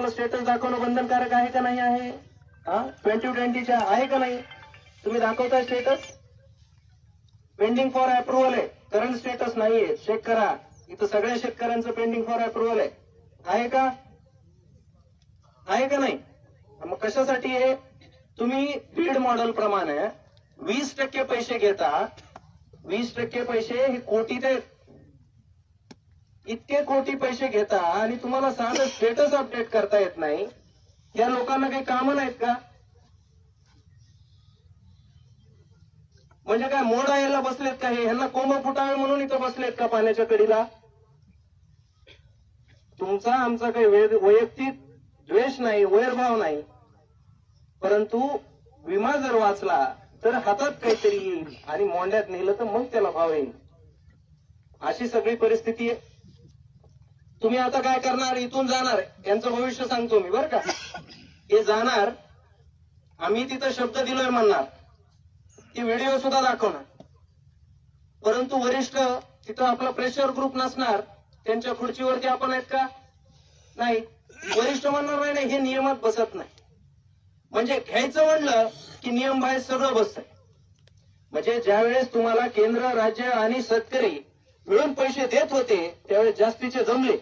Status दाखवणं बंधनकारक आहे का नाही आहे? 2020 च्या आहे का नाही? तुम्ही दाखवताय स्टेटस, पेंडिंग फॉर अप्रूव्हल आहे, करंट स्टेटस नाहीये, चेक करा. इथं सगळ्या शेतकऱ्यांचं पेंडिंग फॉर अप्रूव्हल आहे का, आहे का नाही? मग कशासाठी हे तुम्ही बीड मॉडेल प्रमाणे 20% पैसे घेता. 20% पैसे हे कोटी ते इतके कोटी पैसे घेता आणि तुम्हाला साधं स्टेटस अपडेट करता येत नाही. या लोकांना काही कामं नाहीत का? म्हणजे काय मोडा यायला बसलेत का? हे यांना कोंब फुटावे म्हणून इथं बसलेत का पाण्याच्या कडीला? तुमचा आमचा काही वैयक्तिक द्वेष नाही, वैरभाव नाही, परंतु विमा जर वाचला तर हातात काहीतरी येईल आणि मोंड्यात नेलं तर मग त्याला भाव येईल. अशी सगळी परिस्थिती आहे. तुम्ही आता काय करणार? इथून जाणार. यांचं भविष्य सांगतो मी बरं का. हे जाणार, आम्ही तिथं शब्द दिलोय म्हणणार, ती व्हिडिओ सुद्धा दाखवणार, परंतु वरिष्ठ तिथं आपला प्रेशर ग्रुप नसणार. त्यांच्या खुर्चीवरती आपण आहेत का? नाही. वरिष्ठ म्हणणार नाही नाही हे नियमात बसत नाही. म्हणजे घ्यायचं म्हणलं की नियम बाहेर सगळं बसतंय. म्हणजे ज्यावेळेस तुम्हाला केंद्र, राज्य आणि शेतकरी मिळून पैसे देत होते त्यावेळेस जास्तीचे जमले,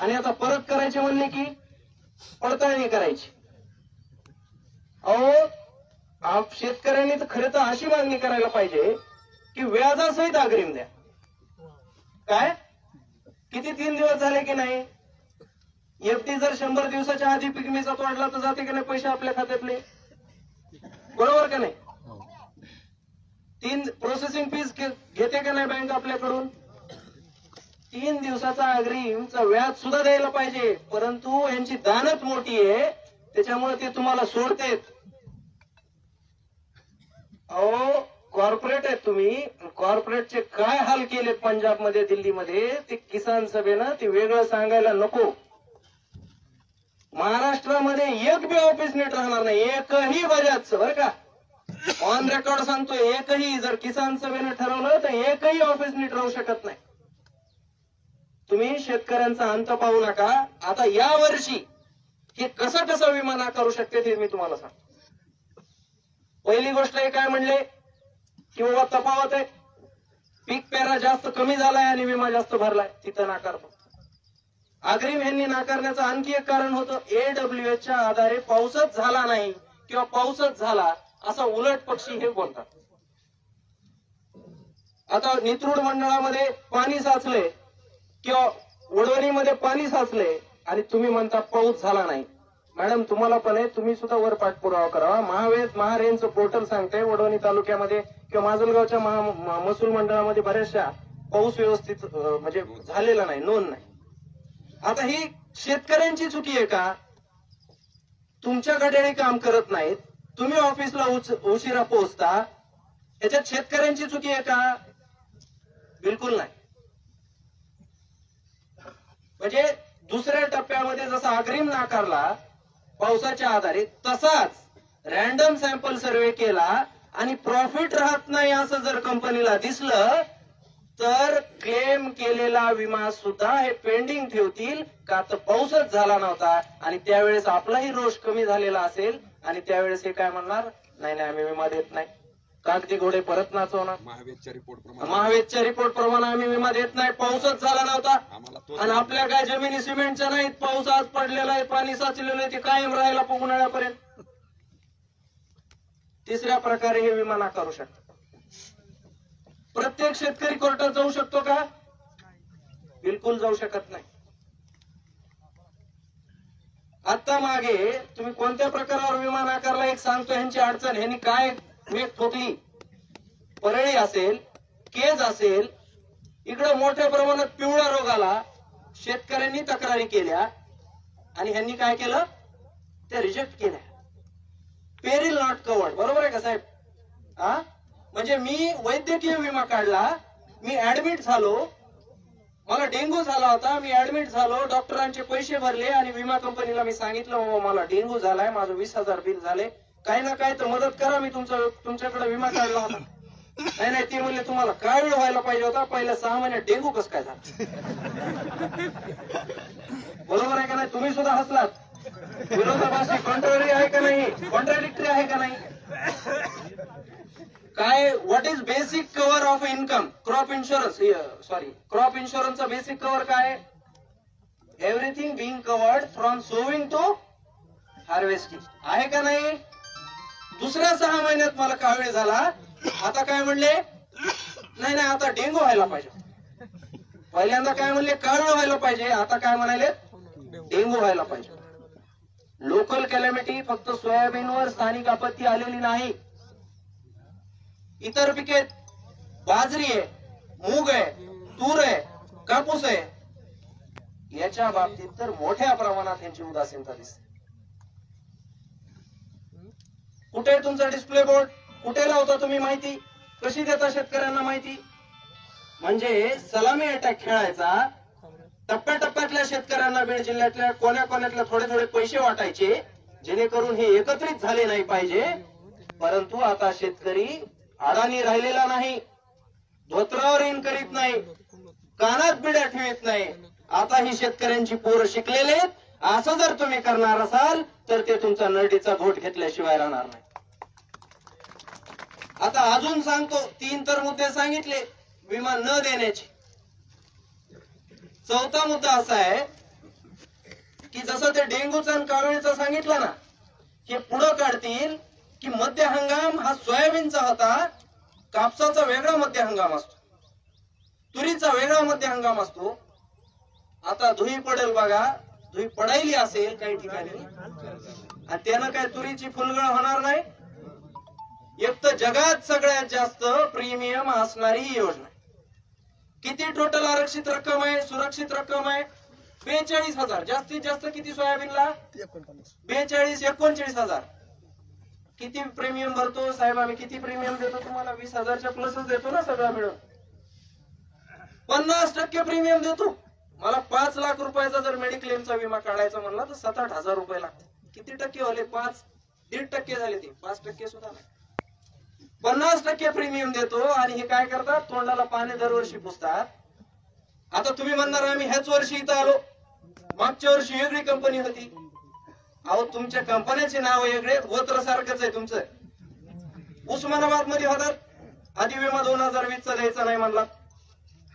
आणि आता परत करायचे म्हणले की पडताळणी करायची. अहो शेतकऱ्यांनी तर खरं तर अशी मागणी करायला पाहिजे की व्याजासहित अग्रिम द्या. काय किती 3 दिवस झाले की नाही? एफडी जर 100 दिवसाच्या आधी पीक विमा वाढला तर जाते की नाही पैसे आपल्या खात्यातले? बरोबर का नाही? प्रोसेसिंग फीस घेते का नाही बँक आपल्याकडून? 3 दिवसाचा अग्रिमचा व्याज सुद्धा द्यायला पाहिजे, परंतु यांची दानच मोठी आहे त्याच्यामुळे ते तुम्हाला सोडतेत. अहो कॉर्पोरेट आहेत तुम्ही. कॉर्पोरेटचे काय हाल केले पंजाबमध्ये, दिल्लीमध्ये, ते किसान सभेनं ते वेगळं सांगायला नको. महाराष्ट्रामध्ये एक बी ऑफिस नीट राहणार नाही, एकही बजाजचं बरं का. ऑन रेकॉर्ड सांगतो, एकही जर किसान सभेने ठरवलं तर एकही ऑफिस नीट राहू शकत नाही. तुम्ही शेतकऱ्यांचा अंत पाहू नका. आता या वर्षी हे कसं कसं विमा ना करू शकते ते मी तुम्हाला सांगतो. पहिली गोष्ट हे काय म्हणले की बाबा तफावत आहे, पीक पेरा जास्त कमी झालाय आणि विमा जास्त भरलाय, तिथं नाकारतो. अग्रिम यांनी नाकारण्याचं आणखी एक कारण होतं, AWHच्या आधारे पाऊसच झाला नाही किंवा पाऊसच झाला असा उलट पक्षी हे बोलतात. आता नित्रूड मंडळामध्ये पाणी साचले किंवा वडवणीमध्ये पाणी साचले आणि तुम्ही म्हणता पाऊस झाला नाही. मॅडम तुम्हाला पण आहे, तुम्ही सुद्धा वर पाठपुरावा करावा. महारेनचं पोर्टल सांगते वडवणी तालुक्यामध्ये किंवा माजलगावच्या महसूल मंडळामध्ये बऱ्याचशा पाऊस व्यवस्थित म्हणजे झालेला नाही, नोंद नाही. आता ही शेतकऱ्यांची चुकी आहे का? तुमच्याकडे काम करत नाहीत, तुम्ही ऑफिसला उशिरा पोहोचता, याच्यात शेतकऱ्यांची चुकी आहे का? बिलकुल नाही. म्हणजे दुसऱ्या टप्प्यामध्ये जसा अग्रिम नाकारला पावसाच्या आधारे, तसाच रॅन्डम सॅम्पल सर्वे केला आणि प्रॉफिट राहत नाही असं जर कंपनीला दिसलं तर क्लेम केलेला विमा सुद्धा हे पेंडिंग ठेवतील. का तर पाऊसच झाला नव्हता आणि त्यावेळेस आपलाही रोष कमी झालेला असेल आणि त्यावेळेस हे काय म्हणणार, नाही नाही आम्ही विमा देत नाही. कागदी घोडे परत नाचवणार. महावेदच्या रिपोर्ट प्रमाणे आम्ही विमा देत नाही, पाऊसच झाला नव्हता आणि आपल्या काय जमिनी सिमेंटच्या नाहीत, पाऊस आज पडलेला आहे, पाणी साचलेलं आहे, ते कायम राहायला उन्हाळ्यापर्यंत. तिसऱ्या प्रकारे हे विमा नाकारू शकतात. प्रत्येक शेतकरी कोर्टात जाऊ शकतो का? बिलकुल जाऊ शकत नाही. आता मागे तुम्ही कोणत्या प्रकारावर विमा नाकारला एक सांगतो. यांची अडचण, यांनी काय वेग ठोकली, परळी असेल, केज असेल, इकडे मोठ्या प्रमाणात पिवळा रोग आला, शेतकऱ्यांनी तक्रारी केल्या आणि यांनी काय केलं, ते रिजेक्ट केल्या. पेरिल नॉट कवर्ड, बरोबर आहे का साहेब? हा म्हणजे मी वैद्यकीय विमा काढला, मी ऍडमिट झालो, मला डेंग्यू झाला होता, मी ऍडमिट झालो, डॉक्टरांचे पैसे भरले आणि विमा कंपनीला मी सांगितलं बाबा मला डेंग्यू झालाय, माझं 20,000 बिल झाले, काही ना काही तर मदत करा, मी तुमच्याकडे विमा काढला होता. नहीं नाही ते म्हणले तुम्हाला कार्य व्हायला पाहिजे होता, पहिल्या 6 महिन्यात डेंगू कस काय झाला. बरोबर आहे का नाही? तुम्ही सुद्धा हसलात. विरोधाभासी कॉन्ट्ररी आहे का नाही? कॉन्ट्राडिक्टरी आहे का नाही? काय what is basic cover of income? Crop insurance, sorry, crop इन्शुरन्सचा बेसिक कव्हर काय? Everything being covered from sowing to harvesting आहे का नाही? दुसऱ्या 6 महिन्यात मला कावीळ झाला. आता काय म्हणले? नाही नाही आता डेंगू व्हायला पाहिजे. पहिल्यांदा काय म्हणले? कावीळ व्हायला पाहिजे. आता काय म्हणाले? डेंगू व्हायला पाहिजे. लोकल कॅलेमिटी फक्त सोयाबीनवर स्थानिक आपत्ती आलेली नाही, इतर पिके, बाजरी आहे, मूग आहे, तूर आहे, कापूस आहे, याच्या बाबतीत तर मोठ्या प्रमाणात त्यांची उदासीनता दिसते. कुठे तुमचा डिस्प्ले बोर्ड? कुठे लावता तुम्ही? माहिती कशी देता शेतकऱ्यांना? माहिती म्हणजे सलामी अटॅक खेळायचा. टप्प्याटप्प्यातल्या शेतकऱ्यांना बीड जिल्ह्यातल्या कोण्या कोण्यातल्या थोडे थोडे पैसे वाटायचे, जेणेकरून हे एकत्रित झाले नाही पाहिजे. परंतु आता शेतकरी अडाणी राहिलेला नाही, धोत्रावर इन करीत नाही, कानात बिड्या ठेवत नाही. आता ही शेतकऱ्यांची पोरं शिकलेले आहेत. असं जर तुम्ही करणार असाल तर ते तुमचा नरडीचा घोट घेतल्याशिवाय राहणार नाही. आता अजून सांगतो, 3 तर मुद्दे सांगितले विमा न देण्याचे. 4था मुद्दा असा आहे की जसं ते डेंगूचा आणि कावीळचा सांगितलं ना, हे पुढं काढतील की मध्य हंगाम हा सोयाबीनचा होता, कापसाचा वेगळा मध्य हंगाम असतो, तुरीचा वेगळा मध्य हंगाम असतो. आता धुई पडेल बघा, धुई पडायली असेल काही ठिकाणी, आणि त्यानं काय तुरीची फुलगळ होणार नाही. एक तर जगात सगळ्यात जास्त प्रीमियम असणारी ही योजना. किती टोटल आरक्षित रक्कम आहे, सुरक्षित रक्कम आहे? 42,000. जास्तीत जास्त किती सोयाबीनला? 42, 39,000. किती प्रीमियम भरतो साहेब आम्ही? किती प्रीमियम देतो तुम्हाला? 20,000च्या प्लसच देतो ना सगळा मिळून. 50% प्रीमियम देतो. मला 5 लाख रुपयाचा जर मेडिक्लेमचा विमा काढायचा म्हणला तर 7-8 हजार रुपये लागतात. किती टक्के झाले? 5, 1.5% झाले ते. 5% सुद्धा नाही. 50% प्रीमियम देतो आणि हे काय करतात? तोंडाला पाणी दरवर्षी पुसतात. आता तुम्ही म्हणणार आम्ही ह्याच वर्षी इथं आलो, मागच्या वर्षी वेगळी कंपनी होती. अहो तुमच्या कंपन्याचे नाव वेगळे, गोत्र सारखंच आहे तुमचं. उस्मानाबाद मध्ये होतात, आधी विमा 2020चा द्यायचा नाही म्हणला,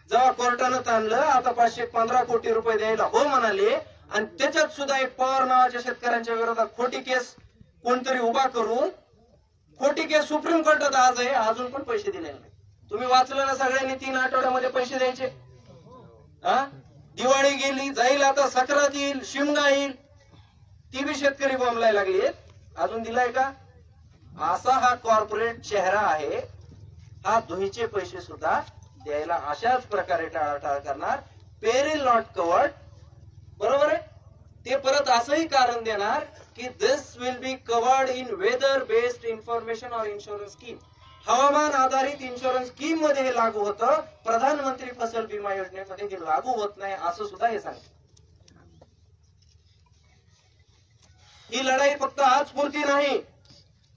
जेव्हा कोर्टानं ताणलं आता 515 कोटी रुपये द्यायला हो म्हणाले. आणि त्याच्यात सुद्धा एक पवार नावाच्या शेतकऱ्यांच्या विरोधात खोटी केस कोणतरी उभा करून खोटी केस सुप्रीम कोर्टात आज आहे, अजून पण पैसे दिलेले नाही. तुम्ही वाचलं ना सगळ्यांनी, 3 आठवड्यामध्ये पैसे द्यायचे. दिवाळी गेली, जाईल आता सक्रात येईल, शिमगा येईल, ती बी शेतकरी बोंबलाय लागलेत, अजून दिलाय का? असा हा कॉर्पोरेट चेहरा आहे. हा धुईचे पैसे सुद्धा द्यायला अशाच प्रकारे टाळाटाळ करणार. पेरिल नॉट कवर्ड, बरोबर आहे? ते परत असंही कारण देणार की this will be covered in weather based information or insurance scheme. हवामान आधारित इन्शुरन्स स्कीम मध्ये हे लागू होतं, प्रधानमंत्री फसल विमा योजनेमध्ये हे लागू होत नाही, असं सुद्धा हे सांगते. ही लढाई फक्त आजपुरती नाही.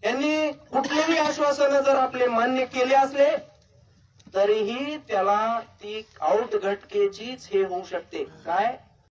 यांनी कुठलेही आश्वासनं जर आपले मान्य केले असले तरीही त्याला ती आउट घटकेचीच हे होऊ शकते. काय